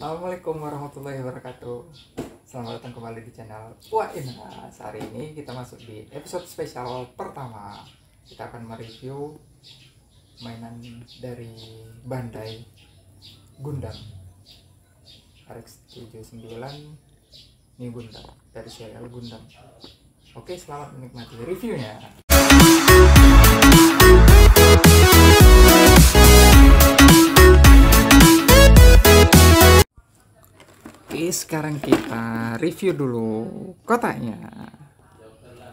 Assalamualaikum warahmatullahi wabarakatuh. Selamat datang kembali di channel Wainhas. Hari ini kita masuk di episode spesial pertama. Kita akan mereview mainan dari Bandai Gundam RX-93 V Gundam dari serial Gundam. Oke, selamat menikmati reviewnya. Oke, sekarang kita review dulu kotaknya.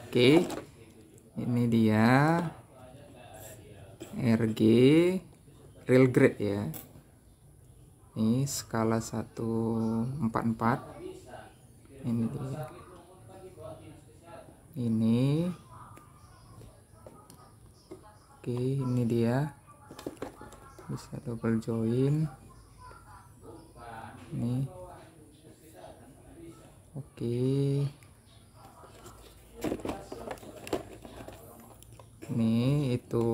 Oke, ini dia RG Real Grade ya. Ini skala 144. Ini dia. Ini oke, ini dia bisa double join ini. Oke, ini itu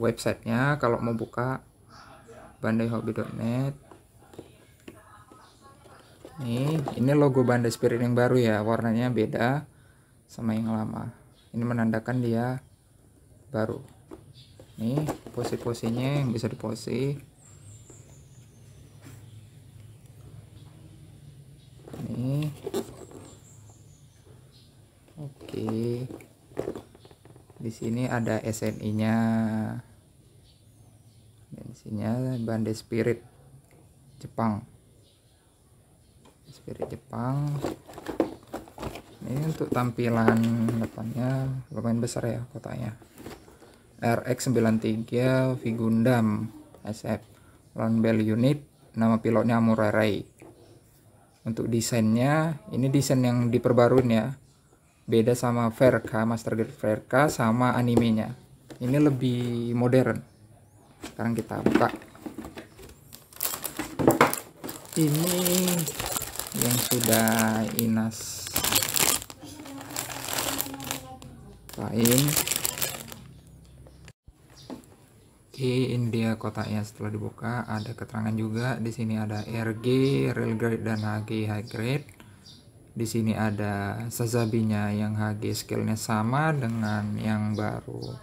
websitenya kalau mau buka, BandaiHobby.net. Ini logo Bandai Spirits yang baru ya, warnanya beda sama yang lama. Ini menandakan dia baru. Nih pose-posenya yang bisa dipose. Nih. Oke. Di sini ada SNI-nya. Dan isinya Bandai Spirits Jepang. Spirits Jepang. Ini untuk tampilan depannya lumayan besar ya kotaknya. RX-93 V Gundam SF, Round Bell Unit, nama pilotnya Amurai. Untuk desainnya, ini desain yang diperbaruin ya. Beda sama VRK, Master Grade VRK sama animenya. Ini lebih modern. Sekarang kita buka. Ini yang sudah Inas lain. Oke, ini dia kotaknya setelah dibuka. Ada keterangan juga. Di sini ada RG, Real Grade dan HG High Grade. Di sini ada Sazabinya yang HG, skillnya sama dengan yang baru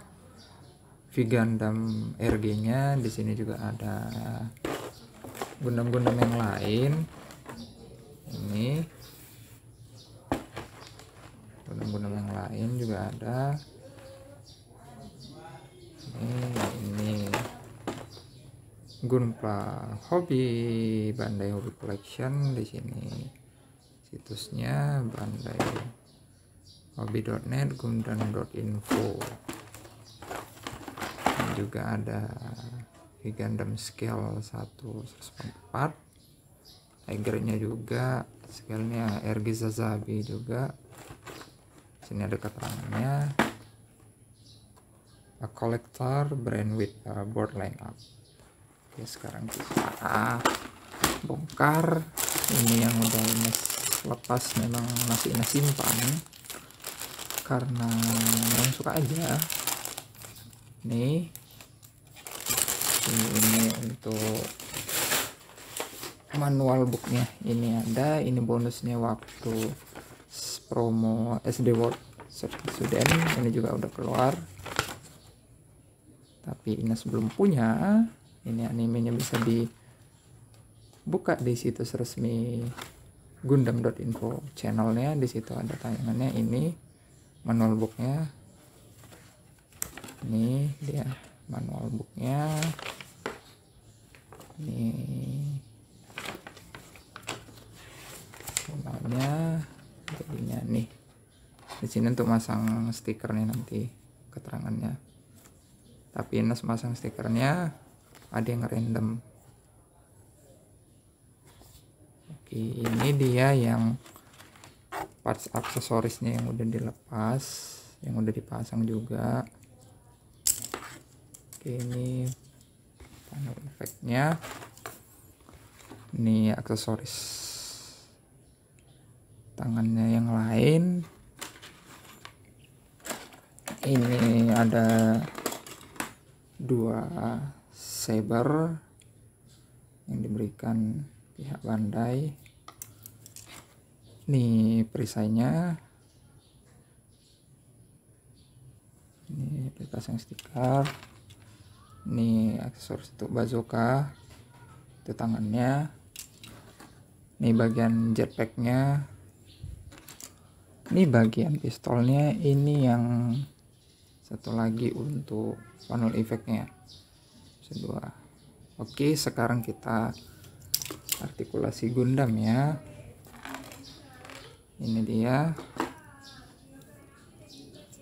V Gundam RG-nya. Di sini juga ada Gundam-Gundam yang lain. Ini Gundam yang lain juga ada. Ini Gunpla Hobi, Bandai Hobi Collection. Di sini situsnya BandaiHobby.net, gundam.info. Ini juga ada V Gundam scale 144. High grade-nya juga, scale-nya RG Sazabi juga. Sini ada keterangannya, a collector brand with a board lineup. Oke, sekarang kita bongkar. Ini yang udah Ines lepas, memang masih Ines simpan karena yang suka aja. Nih, ini untuk manual booknya. Ini ada, ini bonusnya waktu promo SD World Student. Ini juga udah keluar, tapi Ines belum punya. Ini animenya bisa dibuka di situs resmi gundam.info channelnya. Di situ ada tayangannya. Ini manual booknya. Ini dia manual booknya. Ini namanya jadinya nih. Di sini untuk masang stikernya nanti keterangannya. Tapi Ines masang stikernya ada yang random. Oke, ini dia yang parts aksesorisnya yang udah dilepas, yang udah dipasang juga. Oke, ini panel efeknya. Ini aksesoris tangannya yang lain. Ini ada dua saber yang diberikan pihak Bandai. Ini perisainya, ini dipasang stiker, ini aksesoris untuk bazooka, itu tangannya, ini bagian jetpacknya, ini bagian pistolnya, ini yang satu lagi untuk panel efeknya. Kedua. Oke, sekarang kita artikulasi Gundam ya. Ini dia,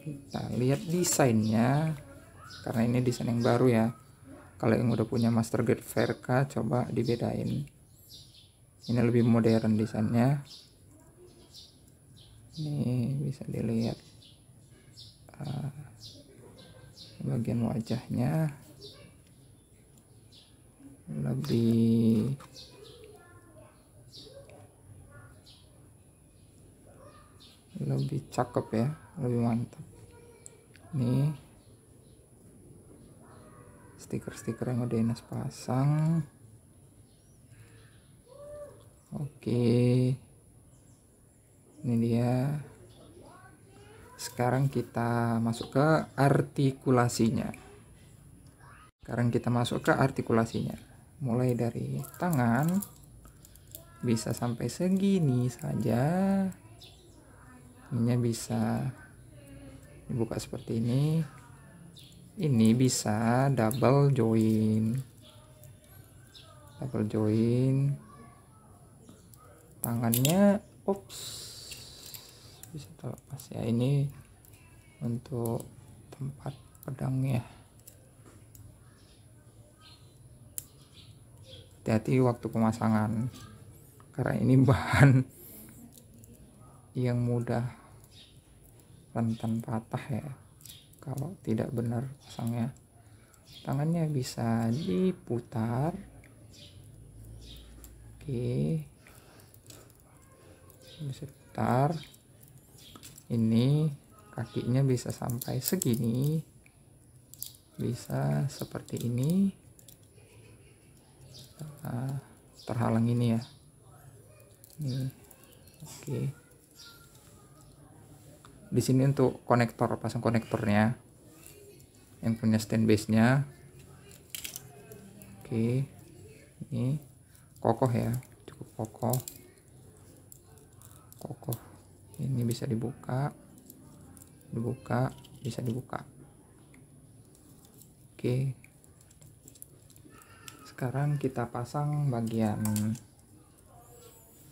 kita lihat desainnya, karena ini desain yang baru ya. Kalau yang udah punya Master Grade VRK coba dibedain, ini lebih modern desainnya. Ini bisa dilihat bagian wajahnya lebih cakep ya, lebih mantap. Ini stiker-stiker yang udah Ines pasang. Oke, ini dia. Sekarang kita masuk ke artikulasinya. Mulai dari tangan, bisa sampai segini saja. Ininya bisa dibuka seperti ini. Ini bisa double join. Tangannya, bisa terlepas ya, ini untuk tempat pedangnya. Hati-hati waktu pemasangan, karena ini bahan yang mudah rentan patah ya kalau tidak benar pasangnya. Tangannya bisa diputar. Oke, bisa putar. Ini kakinya bisa sampai segini, bisa seperti ini, terhalang ini ya. Ini oke. Di sini untuk konektor, pasang konektornya, yang punya stand base nya. Oke, ini kokoh ya, cukup kokoh. Ini bisa dibuka, bisa dibuka. Oke, sekarang kita pasang bagian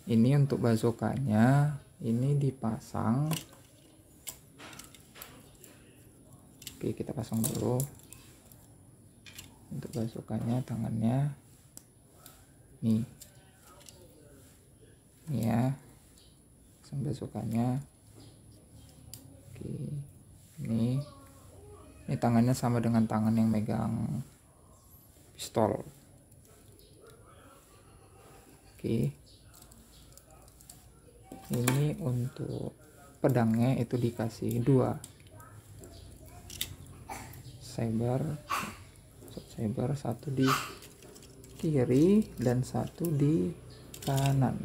ini untuk bazokanya. Ini dipasang. Oke, kita pasang dulu untuk bazokanya, tangannya. Nih, ini ya. Bazokanya. Oke, ini tangannya sama dengan tangan yang megang pistol. Oke, ini untuk pedangnya itu dikasih dua saber, satu di kiri dan satu di kanan.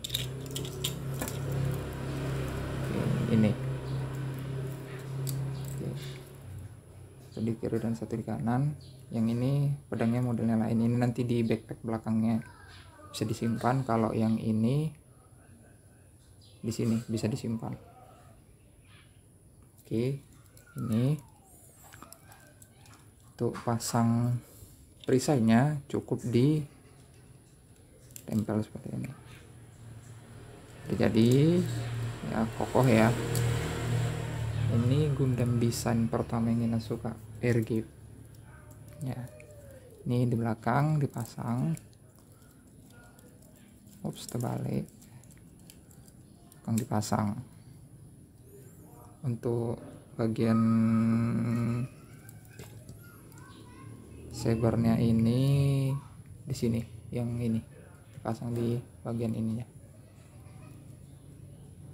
Ini satu di kiri dan satu di kanan. Yang ini pedangnya modelnya lain, ini nanti di backpack belakangnya bisa disimpan. Kalau yang ini di sini bisa disimpan. Oke, ini untuk pasang perisainya cukup di tempel seperti ini, jadi ya kokoh ya. Ini Gundam desain pertama yang Ines suka, RG ya. Ini di belakang dipasang, terbalik, belakang dipasang. Untuk bagian sabernya ini di sini, yang ini dipasang di bagian ininya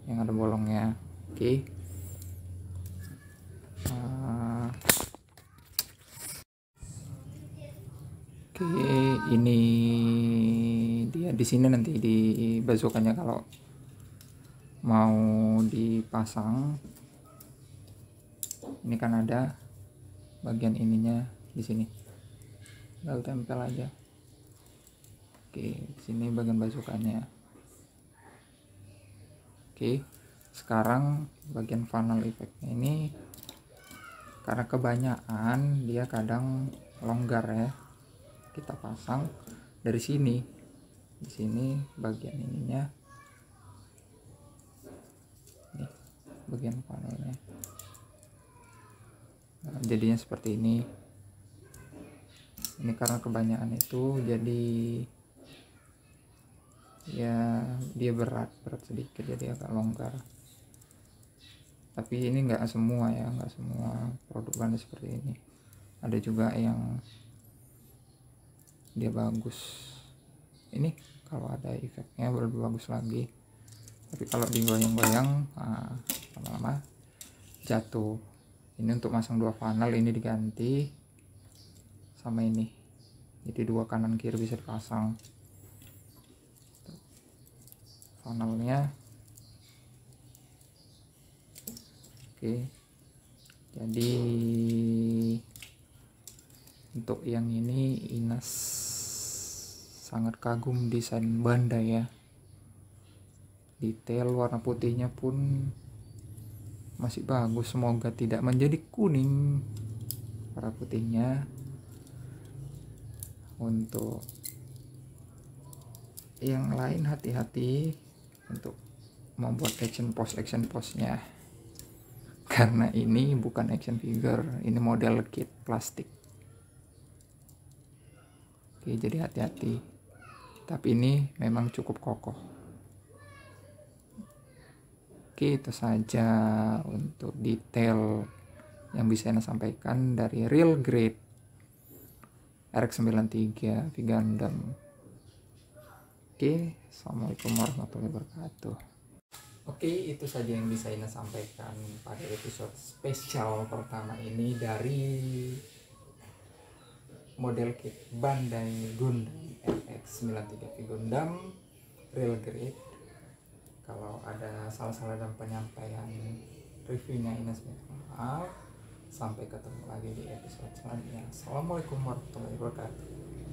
yang ada bolongnya. Oke, ini dia di sini nanti di bazookannya kalau mau dipasang. Ini kan ada bagian ininya di sini. Lalu tempel aja. Oke, di sini bagian bazookannya. Oke, sekarang bagian funnel effect-nya ini karena kebanyakan dia kadang longgar ya. Kita pasang dari sini. Di sini bagian ininya. Nih, bagian funnelnya. Nah, jadinya seperti ini. Ini karena kebanyakan itu jadi ya dia berat sedikit, jadi agak longgar. Tapi ini enggak semua ya, enggak semua produk Bandai seperti ini. Ada juga yang dia bagus. Ini kalau ada efeknya lebih bagus lagi. Tapi kalau digoyang-goyang lama-lama jatuh. Ini untuk masang dua funnel, ini diganti sama ini. Jadi dua kanan kiri bisa dipasang. Funnelnya oke, jadi untuk yang ini Ines sangat kagum desain Bandai ya. Detail warna putihnya pun masih bagus, semoga tidak menjadi kuning warna putihnya. Untuk yang lain hati-hati untuk membuat action pose-nya karena ini bukan action figure, ini model kit plastik. Oke, jadi hati-hati, tapi ini memang cukup kokoh. Oke, itu saja untuk detail yang bisa saya sampaikan dari Real Grade RX-93 V Gundam. Oke, assalamualaikum warahmatullahi wabarakatuh. Oke, itu saja yang bisa Ina sampaikan pada episode spesial pertama ini dari model kit Bandai Gundam RX-93 V Gundam Real Grade. Kalau ada salah-salah dalam penyampaian reviewnya, Ina minta maaf. Sampai ketemu lagi di episode selanjutnya. Assalamualaikum warahmatullahi wabarakatuh.